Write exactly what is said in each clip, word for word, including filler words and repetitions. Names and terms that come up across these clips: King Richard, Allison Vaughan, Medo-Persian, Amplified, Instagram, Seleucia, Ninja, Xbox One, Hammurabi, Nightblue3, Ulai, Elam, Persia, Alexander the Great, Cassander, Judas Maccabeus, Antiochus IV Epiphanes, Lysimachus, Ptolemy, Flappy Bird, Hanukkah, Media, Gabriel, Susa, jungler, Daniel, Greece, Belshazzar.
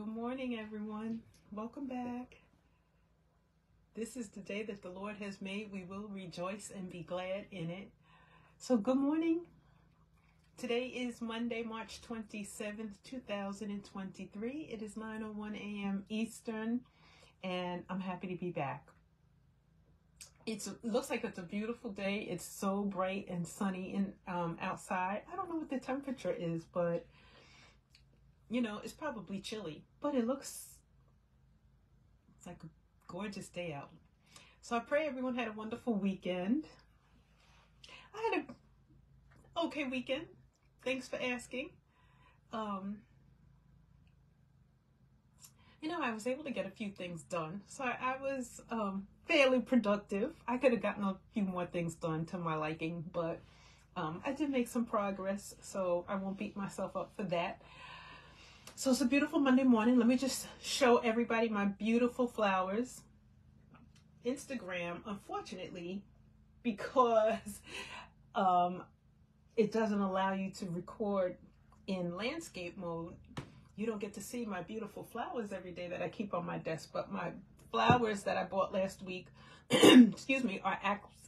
Good morning, everyone. Welcome back. This is the day that the Lord has made. We will rejoice and be glad in it. So good morning. Today is Monday, March twenty-seventh, two thousand twenty-three. It is nine oh one a m Eastern, and I'm happy to be back. It's, it looks like it's a beautiful day. It's so bright and sunny in, um, outside. I don't know what the temperature is, but you know, it's probably chilly, but it looks like a gorgeous day out. So I pray everyone had a wonderful weekend. I had a okay weekend. Thanks for asking. Um, you know, I was able to get a few things done. So I, I was um, fairly productive. I could have gotten a few more things done to my liking, but um, I did make some progress, so I won't beat myself up for that. So it's a beautiful Monday morning. Let me just show everybody my beautiful flowers. Instagram, unfortunately, because um, it doesn't allow you to record in landscape mode, you don't get to see my beautiful flowers every day that I keep on my desk. But my flowers that I bought last week, excuse me, are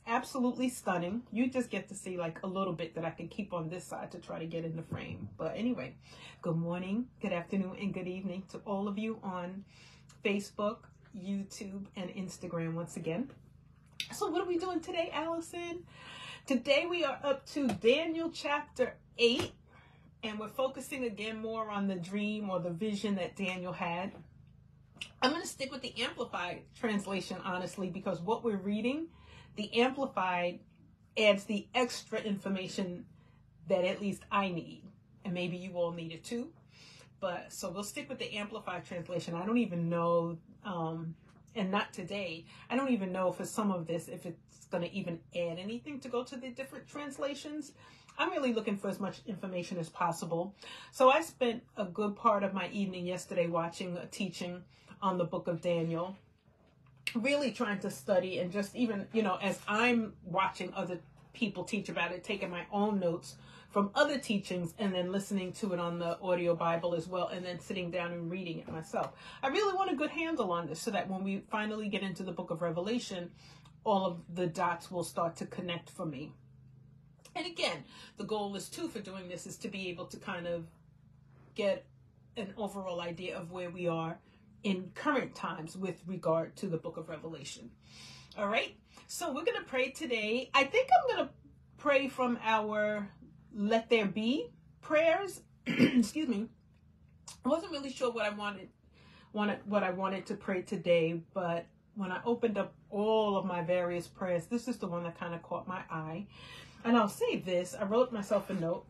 absolutely stunning. You just get to see like a little bit that I can keep on this side to try to get in the frame. But anyway, good morning, good afternoon, and good evening to all of you on Facebook, YouTube, and Instagram once again. So what are we doing today, Allison? Today we are up to Daniel chapter eight, and we're focusing again more on the dream or the vision that Daniel had. I'm going to stick with the Amplified translation, honestly, because what we're reading, the Amplified adds the extra information that at least I need, and maybe you all need it too. But so we'll stick with the Amplified translation. I don't even know, um, and not today, I don't even know for some of this if it's going to even add anything to go to the different translations. I'm really looking for as much information as possible. So I spent a good part of my evening yesterday watching a teaching on the book of Daniel, really trying to study, and just even, you know, as I'm watching other people teach about it, taking my own notes from other teachings and then listening to it on the audio Bible as well, and then sitting down and reading it myself. I really want a good handle on this so that when we finally get into the book of Revelation, all of the dots will start to connect for me. And again, the goal is too for doing this is to be able to kind of get an overall idea of where we are in current times with regard to the book of Revelation. All right, so we're going to pray today. I think I'm going to pray from our Let There Be prayers. Excuse me. I wasn't really sure what I wanted, wanted, what I wanted to pray today, but when I opened up all of my various prayers, this is the one that kind of caught my eye. And I'll say this, I wrote myself a note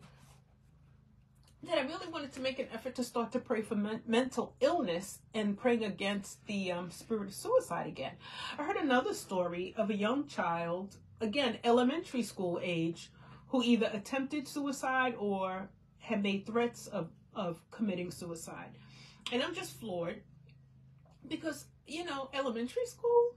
that I really wanted to make an effort to start to pray for men mental illness and praying against the um, spirit of suicide again. I heard another story of a young child, again, elementary school age, who either attempted suicide or had made threats of, of committing suicide. And I'm just floored because, you know, elementary school.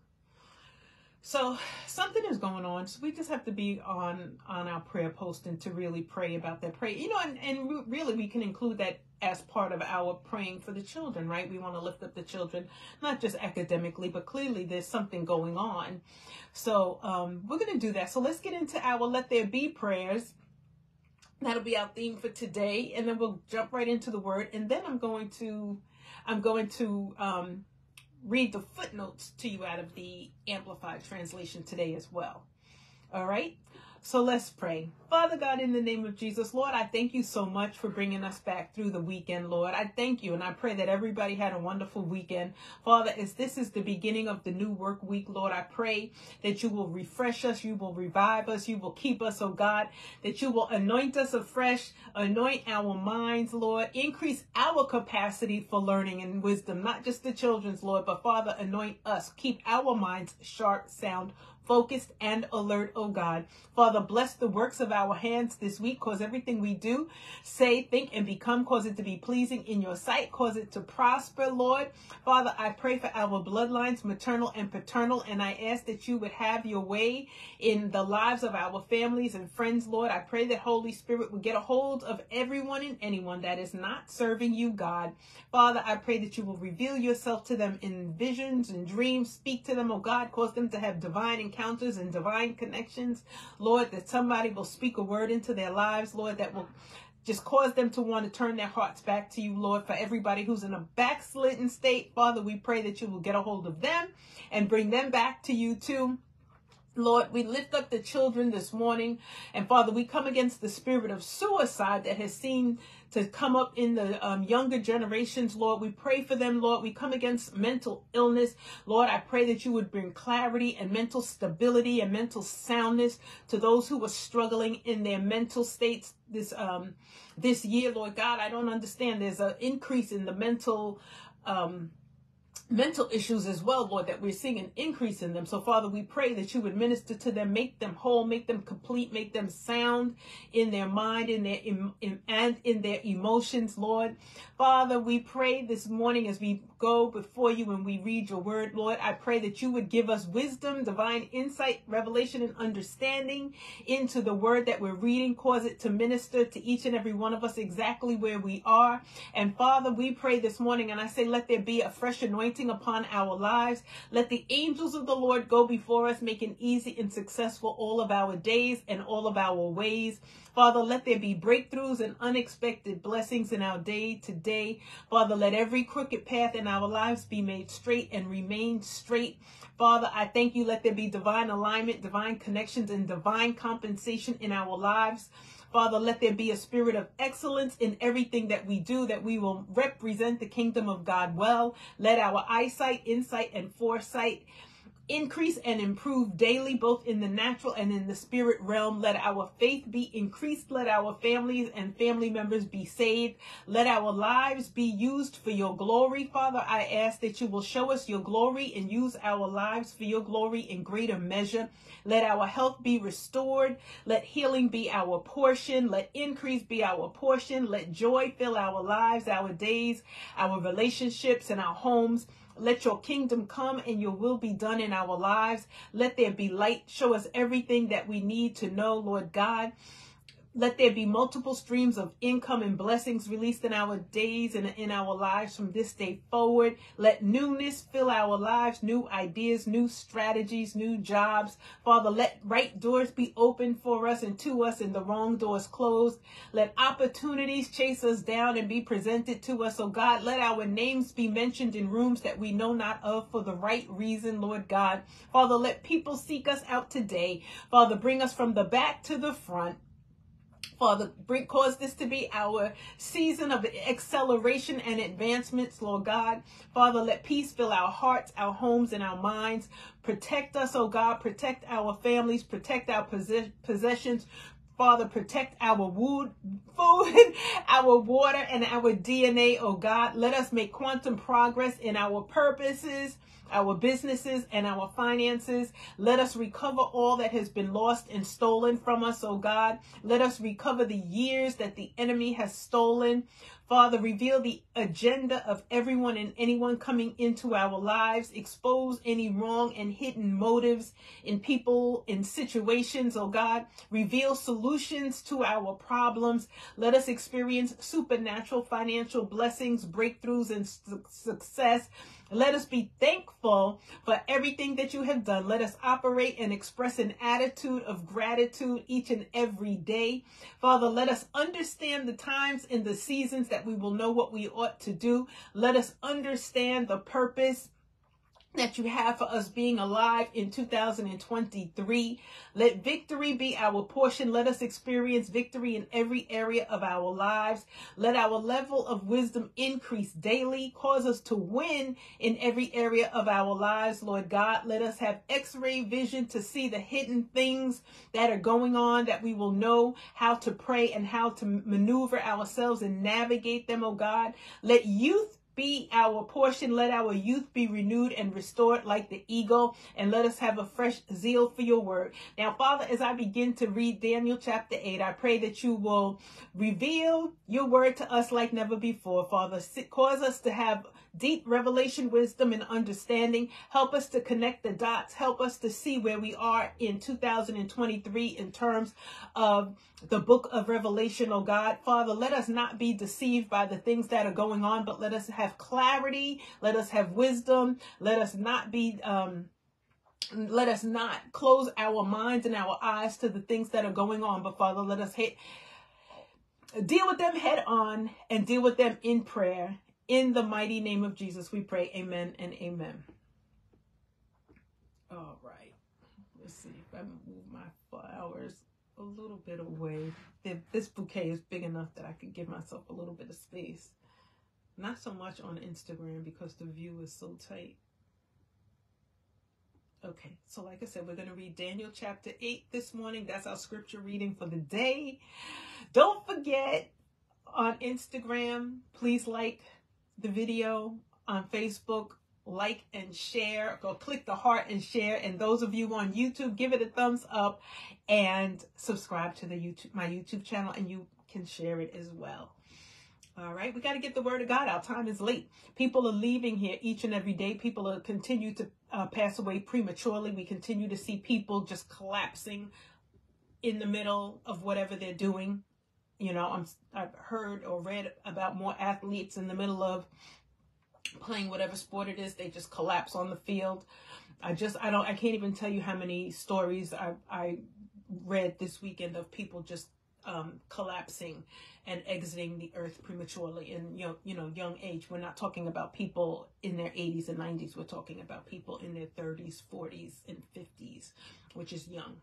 So something is going on. So we just have to be on, on our prayer posting to really pray about that prayer. You know, and, and really we can include that as part of our praying for the children, right? We want to lift up the children, not just academically, but clearly there's something going on. So um, we're going to do that. So let's get into our Let There Be prayers. That'll be our theme for today. And then we'll jump right into the word. And then I'm going to, I'm going to, um, read the footnotes to you out of the Amplified translation today as well. All right, so let's pray. Father God, in the name of Jesus, Lord, I thank you so much for bringing us back through the weekend, Lord. I thank you, and I pray that everybody had a wonderful weekend. Father, as this is the beginning of the new work week, Lord, I pray that you will refresh us, you will revive us, you will keep us, oh God, that you will anoint us afresh, anoint our minds, Lord, increase our capacity for learning and wisdom, not just the children's, Lord, but Father, anoint us, keep our minds sharp, sound, focused, and alert, O God. Father, bless the works of our hands this week. Cause everything we do, say, think, and become, cause it to be pleasing in your sight. Cause it to prosper, Lord. Father, I pray for our bloodlines, maternal and paternal, and I ask that you would have your way in the lives of our families and friends, Lord. I pray that Holy Spirit would get a hold of everyone and anyone that is not serving you, God. Father, I pray that you will reveal yourself to them in visions and dreams. Speak to them, oh God. Cause them to have divine encounters and divine connections, Lord, that somebody will speak a word into their lives, Lord, that will just cause them to want to turn their hearts back to you, Lord. For everybody who's in a backslidden state, Father, we pray that you will get a hold of them and bring them back to you too. Lord, we lift up the children this morning. And Father, we come against the spirit of suicide that has seemed to come up in the um, younger generations, Lord. We pray for them, Lord. We come against mental illness. Lord, I pray that you would bring clarity and mental stability and mental soundness to those who are struggling in their mental states this, um, this year, Lord God. I don't understand. There's an increase in the mental um mental issues as well, Lord, that we're seeing an increase in them. So, Father, we pray that you would minister to them, make them whole, make them complete, make them sound in their mind, in their in, in, and in their emotions, Lord. Father, we pray this morning as we go before you and we read your word, Lord, I pray that you would give us wisdom, divine insight, revelation, and understanding into the word that we're reading. Cause it to minister to each and every one of us exactly where we are. And, Father, we pray this morning, and I say, let there be a fresh anointing upon our lives. Let the angels of the Lord go before us, making easy and successful all of our days and all of our ways. Father, let there be breakthroughs and unexpected blessings in our day today. Father, let every crooked path in our lives be made straight and remain straight. Father, I thank you. Let there be divine alignment, divine connections, and divine compensation in our lives. Father, let there be a spirit of excellence in everything that we do, that we will represent the kingdom of God well. Let our eyesight, insight, and foresight increase and improve daily, both in the natural and in the spirit realm. Let our faith be increased. Let our families and family members be saved. Let our lives be used for your glory. Father, I ask that you will show us your glory and use our lives for your glory in greater measure. Let our health be restored. Let healing be our portion. Let increase be our portion. Let joy fill our lives, our days, our relationships, and our homes. Let your kingdom come and your will be done in our lives. Let there be light. Show us everything that we need to know, Lord God. Let there be multiple streams of income and blessings released in our days and in our lives from this day forward. Let newness fill our lives, new ideas, new strategies, new jobs. Father, let right doors be open for us and to us and the wrong doors closed. Let opportunities chase us down and be presented to us. Oh God, let our names be mentioned in rooms that we know not of for the right reason, Lord God. Father, let people seek us out today. Father, bring us from the back to the front. Father, bring, cause this to be our season of acceleration and advancements, Lord God. Father, let peace fill our hearts, our homes, and our minds. Protect us, oh God. Protect our families. Protect our possess- possessions. Father, protect our wood, food, our water, and our D N A, oh God. Let us make quantum progress in our purposes, our businesses, and our finances. Let us recover all that has been lost and stolen from us, oh God. Let us recover the years that the enemy has stolen. Father, reveal the agenda of everyone and anyone coming into our lives. Expose any wrong and hidden motives in people, in situations, oh God. Reveal solutions to our problems. Let us experience supernatural financial blessings, breakthroughs, and su- success. Let us be thankful for everything that you have done. Let us operate and express an attitude of gratitude each and every day. Father, let us understand the times and the seasons that we will know what we ought to do. Let us understand the purpose that you have for us being alive in two thousand twenty-three. Let victory be our portion. Let us experience victory in every area of our lives. Let our level of wisdom increase daily. Cause us to win in every area of our lives, Lord God. Let us have x-ray vision to see the hidden things that are going on, that we will know how to pray and how to maneuver ourselves and navigate them, oh God. Let youth be our portion. Let our youth be renewed and restored like the eagle, and let us have a fresh zeal for your word. Now, Father, as I begin to read Daniel chapter eight, I pray that you will reveal your word to us like never before, Father. Cause us to have deep revelation, wisdom, and understanding. Help us to connect the dots. Help us to see where we are in two thousand twenty-three in terms of the book of Revelation, oh God. Father, let us not be deceived by the things that are going on, but let us have clarity. Let us have wisdom. Let us not be... Um, let us not close our minds and our eyes to the things that are going on, but Father, let us hit, deal with them head on and deal with them in prayer. In the mighty name of Jesus, we pray. Amen and amen. All right. Let's see if I move my flowers a little bit away. This bouquet is big enough that I could give myself a little bit of space. Not so much on Instagram because the view is so tight. Okay, so like I said, we're going to read Daniel chapter eight this morning. That's our scripture reading for the day. Don't forget, on Instagram, please like the video. On Facebook, like and share. Go click the heart and share. And those of you on YouTube, give it a thumbs up and subscribe to the YouTube, my YouTube channel, and you can share it as well. All right, we got to get the word of God out. Time is late. People are leaving here each and every day. People are continue to uh, pass away prematurely. We continue to see people just collapsing in the middle of whatever they're doing. You know, I'm, I've heard or read about more athletes in the middle of playing whatever sport it is. They just collapse on the field. I just, I don't, I can't even tell you how many stories I, I read this weekend of people just Um, collapsing and exiting the earth prematurely in you know, you know, young age. We're not talking about people in their eighties and nineties. We're talking about people in their thirties, forties, and fifties, which is young.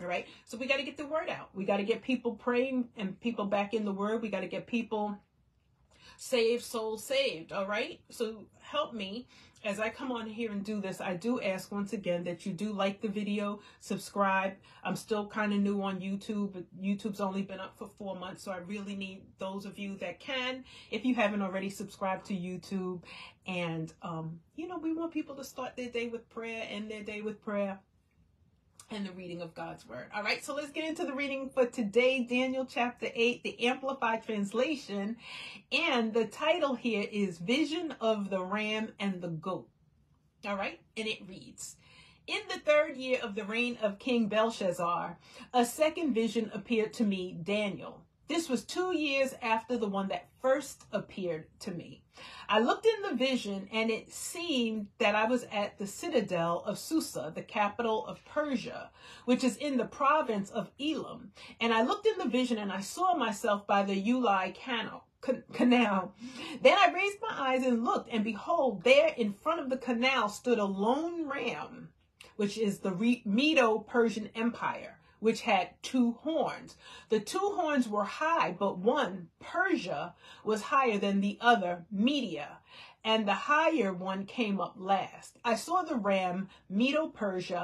All right. So we got to get the word out. We got to get people praying and people back in the word. We got to get people saved, souls saved. All right. So help me as I come on here and do this. I do ask once again that you do like the video, subscribe. I'm still kind of new on YouTube, but YouTube's only been up for four months. So I really need those of you that can, if you haven't already subscribed to YouTube. And, um, you know, we want people to start their day with prayer, end their day with prayer, and the reading of God's word. All right, so let's get into the reading for today, Daniel chapter eight, the Amplified translation. And the title here is Vision of the Ram and the Goat. All right, and it reads, in the third year of the reign of King Belshazzar, a second vision appeared to me, Daniel. This was two years after the one that first appeared to me. I looked in the vision, and it seemed that I was at the citadel of Susa, the capital of Persia, which is in the province of Elam. And I looked in the vision, and I saw myself by the Ulai canal. canal. Then I raised my eyes and looked, and behold, there in front of the canal stood a lone ram, which is the Medo-Persian Empire, which had two horns. The two horns were high, but one, Persia, was higher than the other, Media, and the higher one came up last. I saw the ram, Medo-Persia,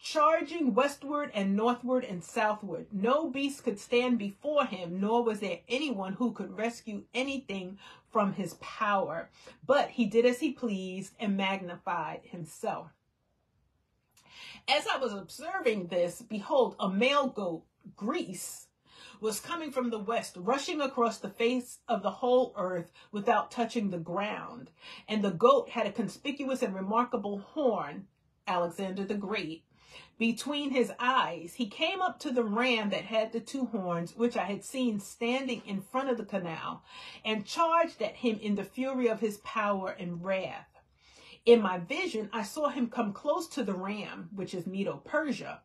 charging westward and northward and southward. No beast could stand before him, nor was there anyone who could rescue anything from his power. But he did as he pleased and magnified himself. As I was observing this, behold, a male goat, Greece, was coming from the west, rushing across the face of the whole earth without touching the ground. And the goat had a conspicuous and remarkable horn, Alexander the Great, between his eyes. He came up to the ram that had the two horns, which I had seen standing in front of the canal, and charged at him in the fury of his power and wrath. In my vision, I saw him come close to the ram, which is Medo-Persia,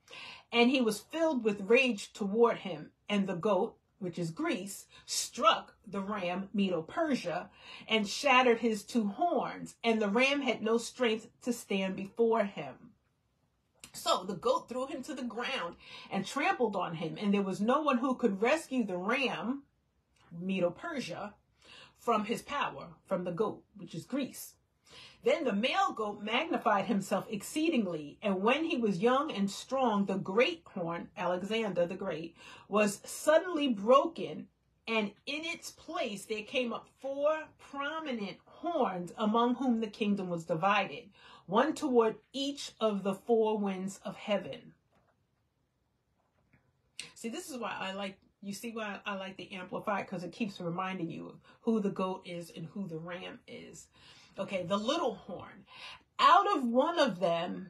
and he was filled with rage toward him. And the goat, which is Greece, struck the ram, Medo-Persia, and shattered his two horns. And the ram had no strength to stand before him. So the goat threw him to the ground and trampled on him. And there was no one who could rescue the ram, Medo-Persia, from his power, from the goat, which is Greece. Then the male goat magnified himself exceedingly, and when he was young and strong, the great horn, Alexander the Great, was suddenly broken, and in its place there came up four prominent horns, among whom the kingdom was divided, one toward each of the four winds of heaven. See, this is why I like, you see why I like the Amplified, because it keeps reminding you of who the goat is and who the ram is. Okay, the little horn. Out of one of them,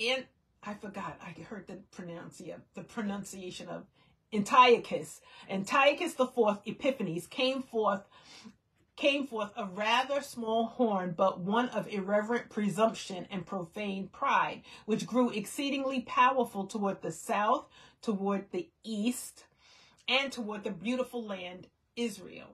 and I forgot, I heard the pronuncia, the pronunciation of Antiochus. Antiochus the fourth Epiphanes came forth, came forth a rather small horn, but one of irreverent presumption and profane pride, which grew exceedingly powerful toward the south, toward the east, and toward the beautiful land Israel.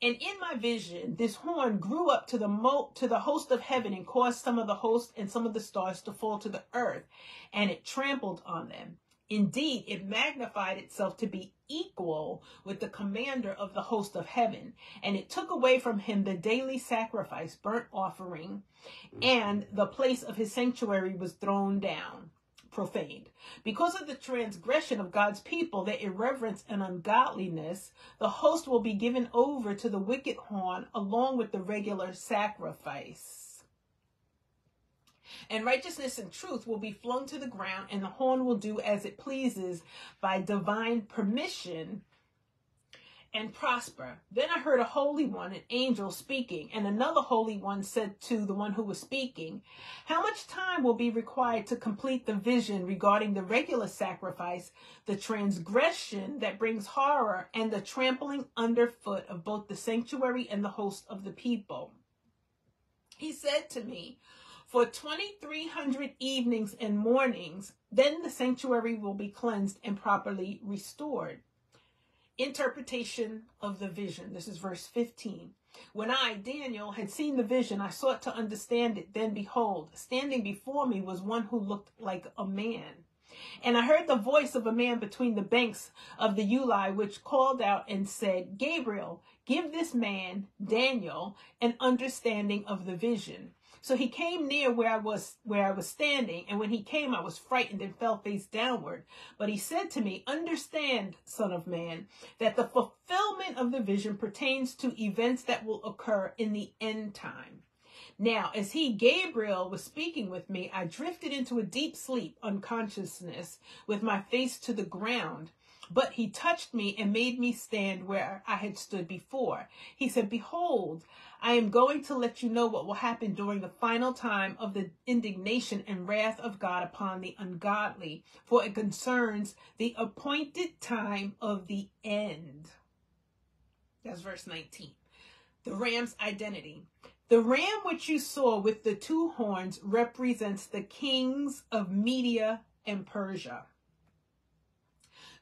And in my vision, this horn grew up to the mo to the host of heaven and caused some of the host and some of the stars to fall to the earth, and it trampled on them. Indeed, it magnified itself to be equal with the commander of the host of heaven, and it took away from him the daily sacrifice, burnt offering, and the place of his sanctuary was thrown down, profaned. Because of the transgression of God's people, their irreverence and ungodliness, the host will be given over to the wicked horn along with the regular sacrifice. And righteousness and truth will be flung to the ground, and the horn will do as it pleases by divine permission and prosper. Then I heard a holy one, an angel, speaking, and another holy one said to the one who was speaking, "How much time will be required to complete the vision regarding the regular sacrifice, the transgression that brings horror, and the trampling underfoot of both the sanctuary and the host of the people?" He said to me, "For twenty-three hundred evenings and mornings, then the sanctuary will be cleansed and properly restored." Interpretation of the vision. This is verse fifteen. "When I, Daniel, had seen the vision, I sought to understand it. Then behold, standing before me was one who looked like a man. And I heard the voice of a man between the banks of the Ulai, which called out and said, 'Gabriel, give this man, Daniel, an understanding of the vision.' So he came near where I was, where I was standing, and when he came, I was frightened and fell face downward. But he said to me, 'Understand, son of man, that the fulfillment of the vision pertains to events that will occur in the end time.' Now, as he, Gabriel, was speaking with me, I drifted into a deep sleep, unconsciousness, with my face to the ground. But he touched me and made me stand where I had stood before. He said, 'Behold, I am going to let you know what will happen during the final time of the indignation and wrath of God upon the ungodly, for it concerns the appointed time of the end.'" That's verse nineteen. The ram's identity. "The ram which you saw with the two horns represents the kings of Media and Persia."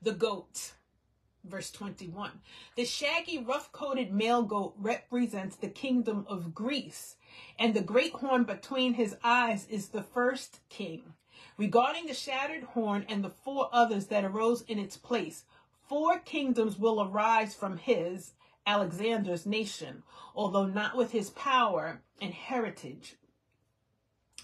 The goat, verse twenty-one. "The shaggy, rough-coated male goat represents the kingdom of Greece, and the great horn between his eyes is the first king. Regarding the shattered horn and the four others that arose in its place, four kingdoms will arise from his, Alexander's, nation, although not with his power and heritage.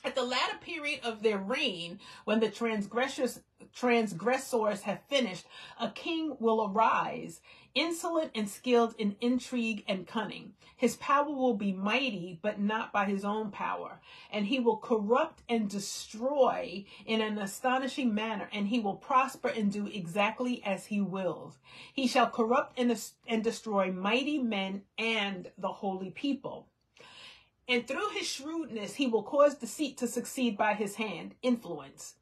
At the latter period of their reign, when the transgressors transgressors have finished, a king will arise, insolent and skilled in intrigue and cunning. His power will be mighty, but not by his own power, and he will corrupt and destroy in an astonishing manner, and he will prosper and do exactly as he wills. He shall corrupt and, and destroy mighty men and the holy people. And through his shrewdness, he will cause deceit to succeed by his hand, influence.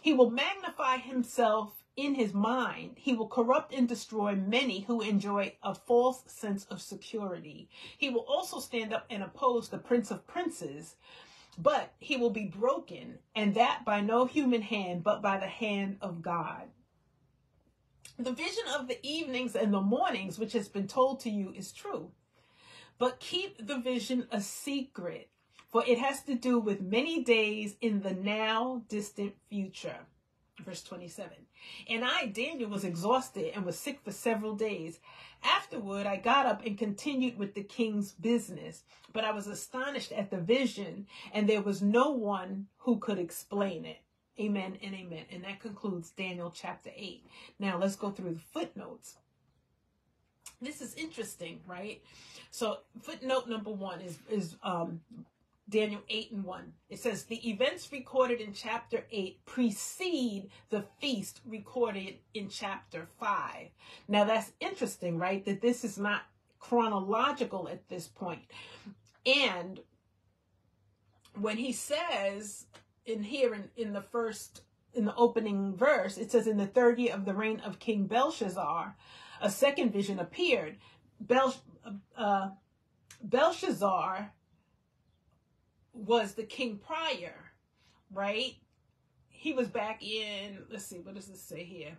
He will magnify himself in his mind. He will corrupt and destroy many who enjoy a false sense of security. He will also stand up and oppose the Prince of Princes, but he will be broken, and that by no human hand, but by the hand of God. The vision of the evenings and the mornings, which has been told to you, is true. But keep the vision a secret, for it has to do with many days in the now distant future." Verse twenty-seven. "And I, Daniel, was exhausted and was sick for several days. Afterward, I got up and continued with the king's business, but I was astonished at the vision, and there was no one who could explain it." Amen and amen. And that concludes Daniel chapter eight. Now let's go through the footnotes. This is interesting, right? So footnote number one is, is um, Daniel eight and one. It says, the events recorded in chapter eight precede the feast recorded in chapter five. Now that's interesting, right? That this is not chronological at this point. And when he says in here in, in the first, in the opening verse, it says, in the third year of the reign of King Belshazzar, a second vision appeared. Bel, uh, Belshazzar was the king prior, right? He was back in, let's see, what does this say here?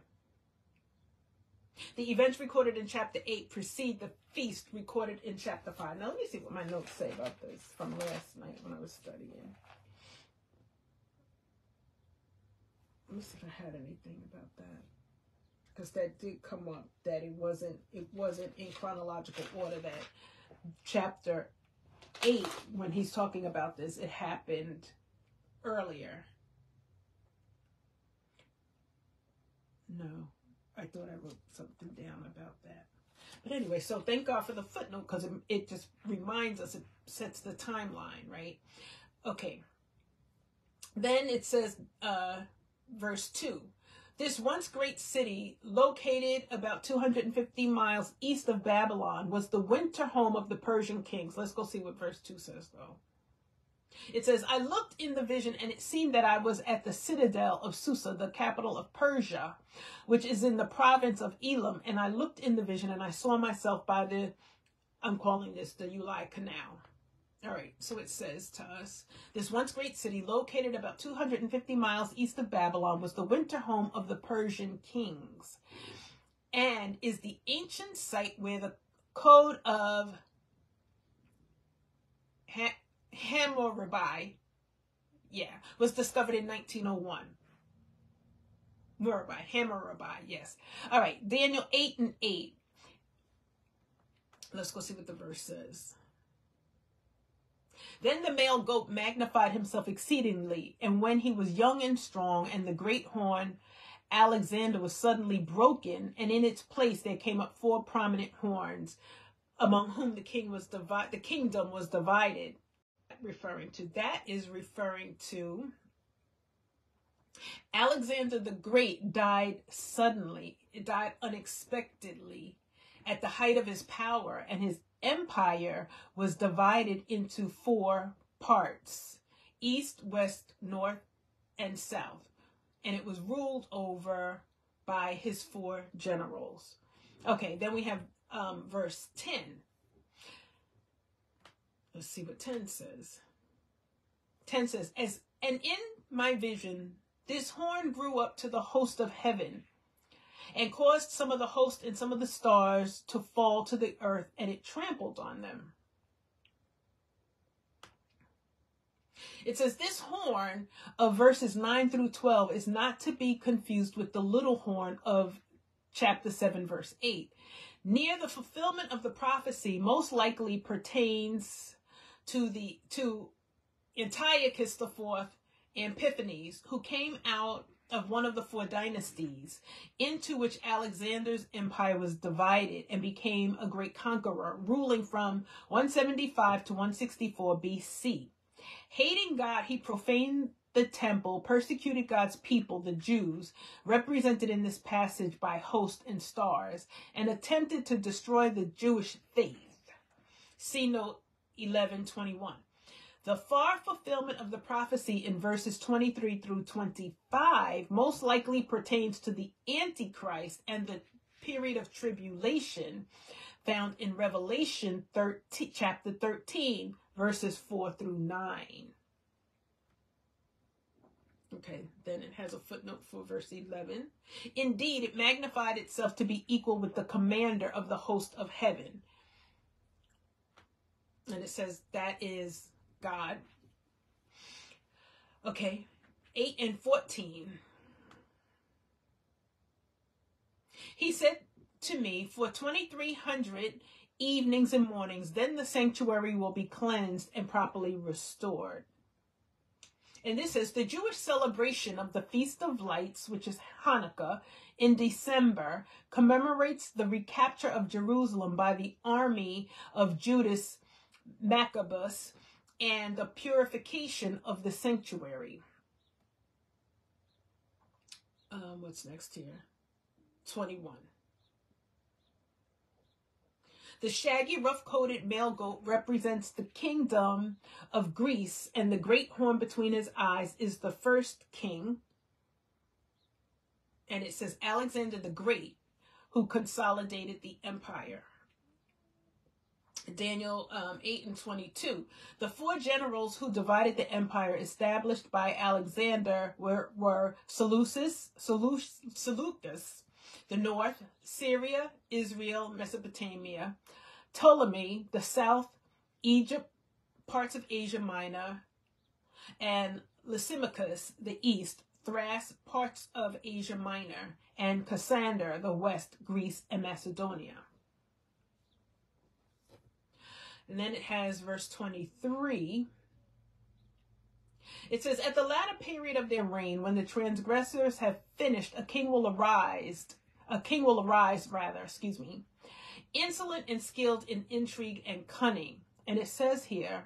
The events recorded in chapter eight precede the feast recorded in chapter five. Now, let me see what my notes say about this from last night when I was studying. Let me see if I had anything about that, because that did come up, that it wasn't, it wasn't in chronological order, that chapter eight, when he's talking about this, it happened earlier. No, I thought I wrote something down about that. But anyway, so thank God for the footnote, because it, it just reminds us, it sets the timeline, right? Okay. Then it says, uh, verse two, this once great city, located about two hundred fifty miles east of Babylon, was the winter home of the Persian kings. Let's go see what verse two says, though. It says, I looked in the vision, and it seemed that I was at the citadel of Susa, the capital of Persia, which is in the province of Elam. And I looked in the vision, and I saw myself by the, I'm calling this the Ulai Canal. All right, so it says to us, this once great city, located about two hundred fifty miles east of Babylon, was the winter home of the Persian kings, and is the ancient site where the code of Ha- Hammurabi, yeah, was discovered in nineteen oh one. Hammurabi, Hammurabi, yes. All right, Daniel eight and eight. Let's go see what the verse says. Then the male goat magnified himself exceedingly, and when he was young and strong, and the great horn Alexander was suddenly broken, and in its place there came up four prominent horns, among whom the king was divided. The kingdom was divided. Referring to that is referring to Alexander the Great died suddenly. It died unexpectedly at the height of his power, and his empire was divided into four parts, east, west, north, and south, and it was ruled over by his four generals. Okay, then we have um, verse ten. Let's see what ten says. ten says, "As and in my vision, this horn grew up to the host of heaven, and caused some of the host and some of the stars to fall to the earth, and it trampled on them." It says this horn of verses nine through twelve is not to be confused with the little horn of chapter seven, verse eight. Near the fulfillment of the prophecy, most likely pertains to the to Antiochus the fourth Epiphanes, who came out of one of the four dynasties into which Alexander's empire was divided and became a great conqueror, ruling from one seventy-five to one sixty-four B C. Hating God, he profaned the temple, persecuted God's people, the Jews, represented in this passage by host and stars, and attempted to destroy the Jewish faith. See note eleven twenty-one. The far fulfillment of the prophecy in verses twenty-three through twenty-five most likely pertains to the Antichrist and the period of tribulation found in Revelation thirteen, chapter thirteen, verses four through nine. Okay, then it has a footnote for verse eleven. Indeed, it magnified itself to be equal with the commander of the host of heaven. And it says that is God. Okay, eight and fourteen. He said to me, for twenty-three hundred evenings and mornings, then the sanctuary will be cleansed and properly restored. And this is the Jewish celebration of the Feast of Lights, which is Hanukkah, in December, commemorates the recapture of Jerusalem by the army of Judas Maccabeus and the purification of the sanctuary. Um, what's next here? twenty-one. The shaggy, rough-coated male goat represents the kingdom of Greece, and the great horn between his eyes is the first king. And it says Alexander the Great, who consolidated the empire. Daniel um, eight and twenty-two. The four generals who divided the empire established by Alexander were, were Seleucus, Seleucus, the north, Syria, Israel, Mesopotamia, Ptolemy, the south, Egypt, parts of Asia Minor, and Lysimachus, the east, Thrace, parts of Asia Minor, and Cassander, the west, Greece, and Macedonia. And then it has verse twenty-three. It says, at the latter period of their reign, when the transgressors have finished, a king will arise, a king will arise rather, excuse me, insolent and skilled in intrigue and cunning. And it says here,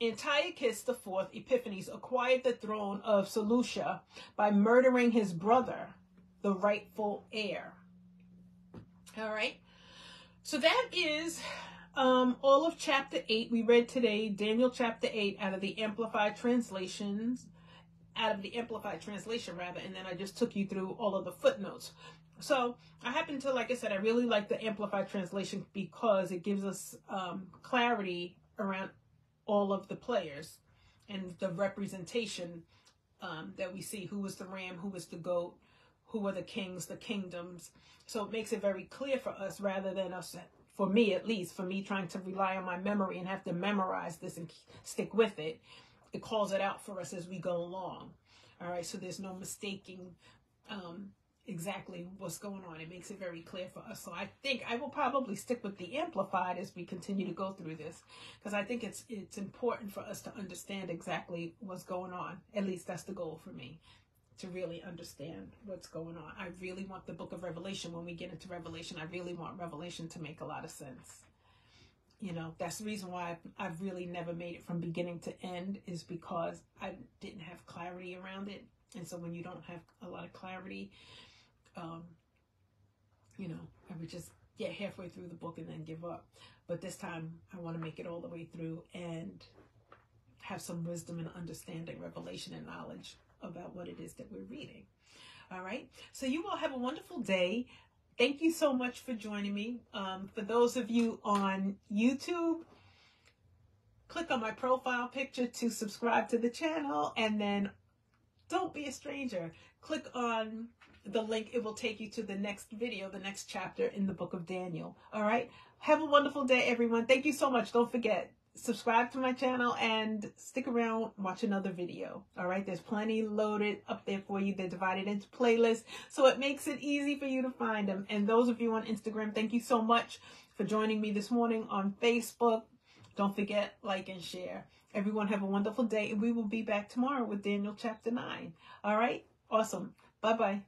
Antiochus the fourth Epiphanes acquired the throne of Seleucia by murdering his brother, the rightful heir. All right. So that is um, all of chapter eight. We read today Daniel chapter eight out of the Amplified translations, out of the Amplified translation rather. And then I just took you through all of the footnotes. So I happen to, like I said, I really like the Amplified translation because it gives us um, clarity around all of the players and the representation um, that we see. Who was the ram? Who was the goat? Who are the kings, the kingdoms? So it makes it very clear for us rather than us, for me at least, for me trying to rely on my memory and have to memorize this and stick with it. It calls it out for us as we go along. All right, so there's no mistaking um, exactly what's going on. It makes it very clear for us. So I think I will probably stick with the Amplified as we continue to go through this, because I think it's, it's important for us to understand exactly what's going on. At least that's the goal for me, to really understand what's going on. I really want the book of Revelation. When we get into Revelation, I really want Revelation to make a lot of sense. You know, that's the reason why I've really never made it from beginning to end, is because I didn't have clarity around it. And so when you don't have a lot of clarity, um, you know, I would just get halfway through the book and then give up. But this time I want to make it all the way through and have some wisdom and understanding, revelation and knowledge about what it is that we're reading. All right, so you all have a wonderful day. Thank you so much for joining me. Um, for those of you on YouTube, click on my profile picture to subscribe to the channel, and then don't be a stranger. Click on the link. It will take you to the next video, the next chapter in the book of Daniel. All right, have a wonderful day, everyone. Thank you so much. Don't forget, subscribe to my channel and stick around, watch another video. All right, there's plenty loaded up there for you. They're divided into playlists, so it makes it easy for you to find them. And those of you on Instagram, thank you so much for joining me this morning. On Facebook, don't forget, like and share. Everyone have a wonderful day, and we will be back tomorrow with Daniel chapter nine. All right, awesome. Bye-bye.